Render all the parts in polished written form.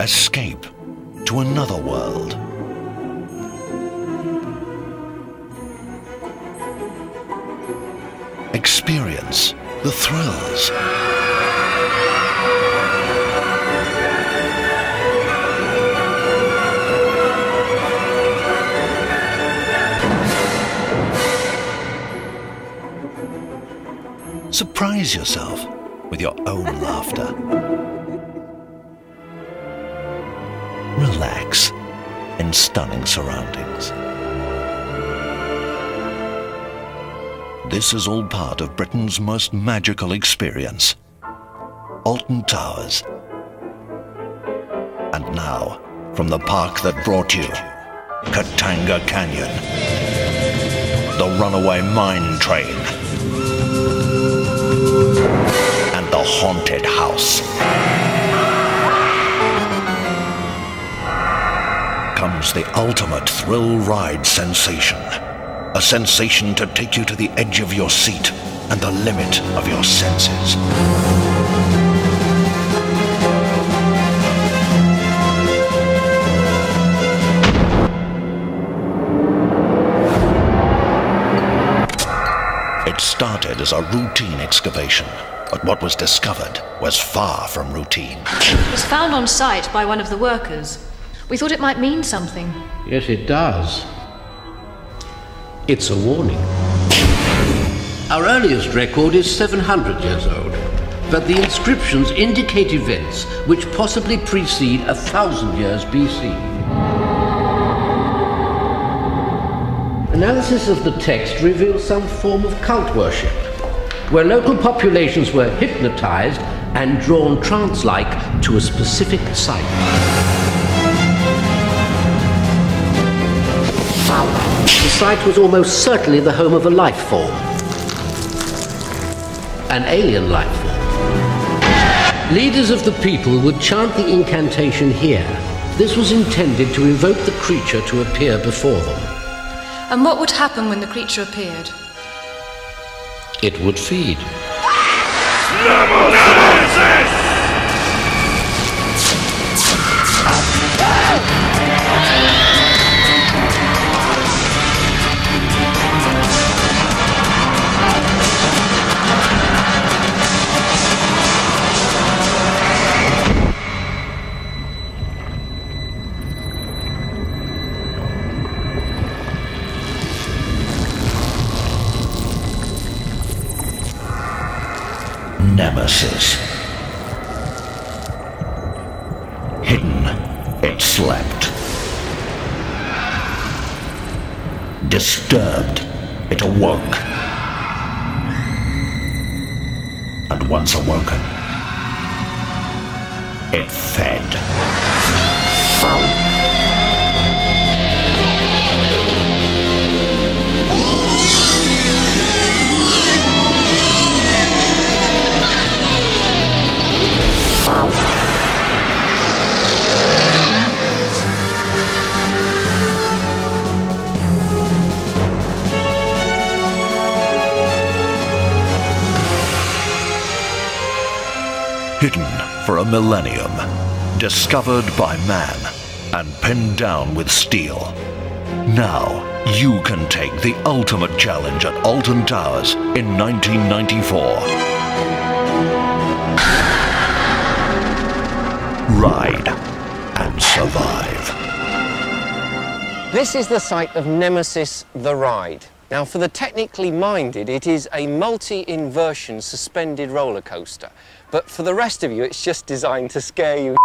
Escape to another world. Experience the thrills . Surprise yourself with your own laughter . Relax in stunning surroundings . This is all part of Britain's most magical experience, Alton Towers. And now, from the park that brought you, Katanga Canyon, the runaway mine train, and the haunted house. Comes the ultimate thrill ride sensation. A sensation to take you to the edge of your seat and the limit of your senses. It started as a routine excavation, but what was discovered was far from routine. It was found on site by one of the workers. We thought it might mean something. Yes, it does. It's a warning. Our earliest record is 700 years old, but the inscriptions indicate events which possibly precede 1,000 years BC. Analysis of the text reveals some form of cult worship, where local populations were hypnotized and drawn trance-like to a specific site. The site was almost certainly the home of a life form. An alien life form. Leaders of the people would chant the incantation here. This was intended to evoke the creature to appear before them. And what would happen when the creature appeared? It would feed. Nemesis! Nemesis. Hidden, it slept. Disturbed, it awoke. And once awoken, it fed. Hidden for a millennium, discovered by man and pinned down with steel. Now you can take the ultimate challenge at Alton Towers in 1994. Ride and survive. This is the site of Nemesis the Ride. Now, for the technically minded, it is a multi-inversion suspended roller coaster. But for the rest of you, it's just designed to scare you.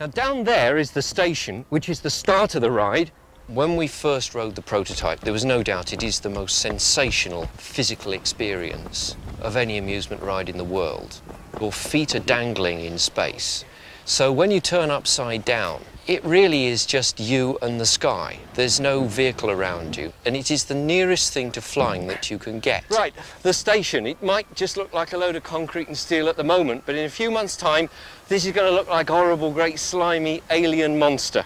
Now, down there is the station, which is the start of the ride. When we first rode the prototype, there was no doubt it is the most sensational physical experience of any amusement ride in the world. Your feet are dangling in space. So when you turn upside down, it really is just you and the sky. There's no vehicle around you, and it is the nearest thing to flying that you can get. Right, the station, it might just look like a load of concrete and steel at the moment, but in a few months' time, this is going to look like a horrible, great, slimy alien monster.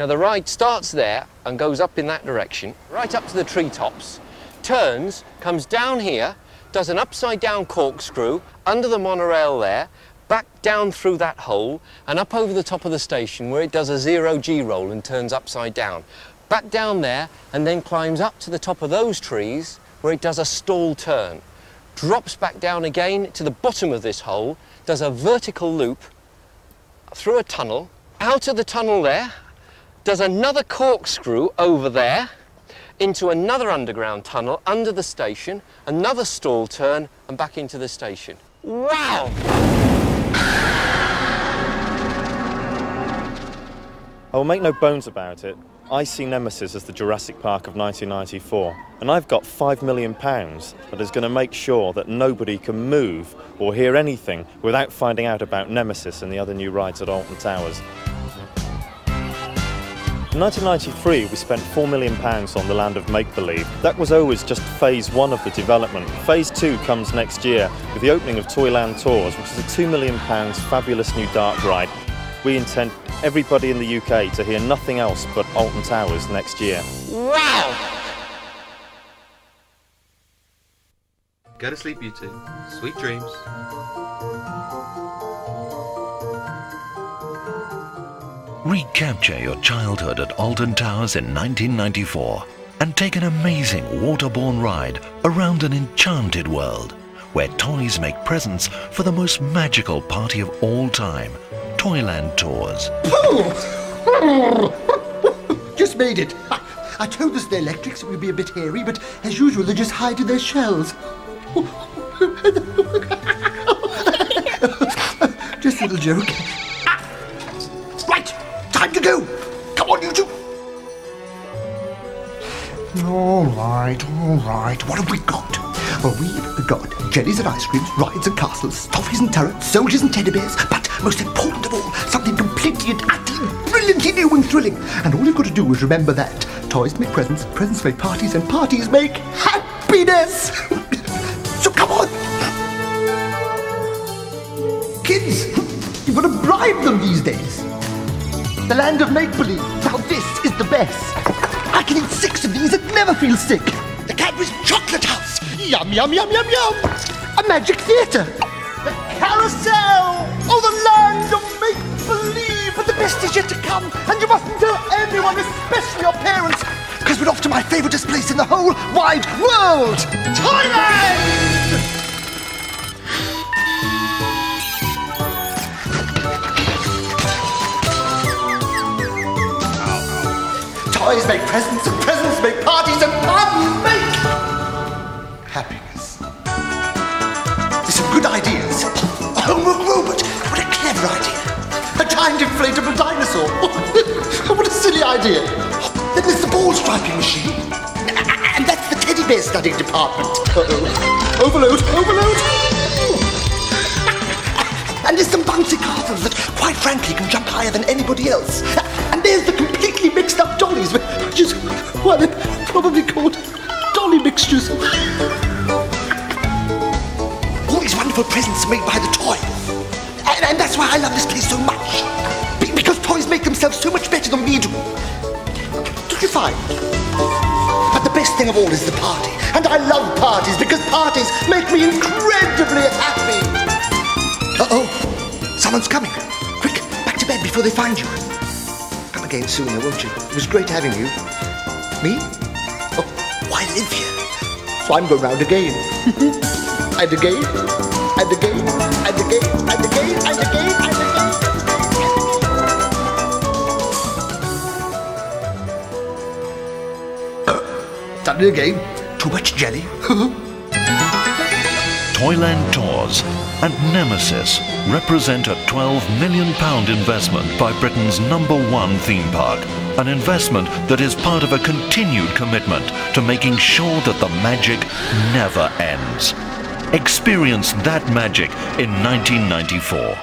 Now, the ride starts there and goes up in that direction, right up to the treetops, turns, comes down here, does an upside-down corkscrew, under the monorail there, back down through that hole and up over the top of the station where it does a zero-G roll and turns upside down. Back down there and then climbs up to the top of those trees where it does a stall turn. Drops back down again to the bottom of this hole, does a vertical loop through a tunnel, out of the tunnel there, does another corkscrew over there into another underground tunnel under the station, another stall turn and back into the station. Wow! I will make no bones about it, I see Nemesis as the Jurassic Park of 1994, and I've got £5 million that is going to make sure that nobody can move or hear anything without finding out about Nemesis and the other new rides at Alton Towers. In 1993 we spent £4 million on the land of make-believe. That was always just phase 1 of the development. Phase 2 comes next year with the opening of Toyland Tours, which is a £2 million fabulous new dark ride. We intend everybody in the UK to hear nothing else but Alton Towers next year. Wow! Go to sleep, you two. Sweet dreams. Recapture your childhood at Alton Towers in 1994 and take an amazing waterborne ride around an enchanted world where toys make presents for the most magical party of all time. Toyland Tours. Just made it. I told us the electrics would be a bit hairy, but as usual they just hide in their shells. Just a little joke. Right, time to go. Come on, you two. All right. What have we got? Well, we've got jellies and ice creams, rides and castles, toffees and turrets, soldiers and teddy bears, but most important of all, something completely and utterly brilliantly new and thrilling. And all you've got to do is remember that toys make presents, presents make parties, and parties make happiness. So come on, kids, you've got to bribe them these days. The land of make-believe. Now this is the best. I can eat 6 of these and never feel sick. The Cadbury's Chocolate House. Yum yum yum yum yum. A magic theatre. The carousel. Oh, the land of make-believe, but the best is yet to come, and you mustn't tell anyone, especially your parents, because we're off to my favourite place in the whole wide world, Toyland! Toys make presents, and presents make parties, and parties make happiness. There's some good ideas. A homework robot. Clever idea. A timed inflatable dinosaur. What a silly idea. Then there's the ball striking machine. And that's the teddy bear studying department. Uh-oh. Overload. And there's some bouncy castles that, quite frankly, can jump higher than anybody else. And there's the completely mixed up dollies, which is why they're probably called dolly mixtures. All these wonderful presents made by the toy. And that's why I love this place so much. Because toys make themselves so much better than we do. Don't you find? But the best thing of all is the party. And I love parties because parties make me incredibly happy. Uh-oh. Someone's coming. Quick, back to bed before they find you. Come again soon, though, won't you? It was great having you. Me? Oh, I live here. So I'm going round again. And again. And again. Done it again. Too much jelly. Toyland Tours and Nemesis represent a £12 million investment by Britain's #1 theme park. An investment that is part of a continued commitment to making sure that the magic never ends. Experience that magic in 1994.